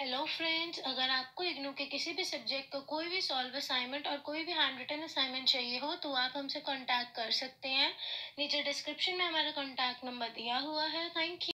Hello friends, अगर आपको इग्नू के किसी भी सब्जेक्ट का कोई भी सॉल्व असाइनमेंट और कोई भी हैंड रिटन असाइनमेंट चाहिए हो तो आप हमसे कांटेक्ट कर सकते हैं। नीचे डिस्क्रिप्शन में हमारा कांटेक्ट नंबर दिया हुआ है। Thank you.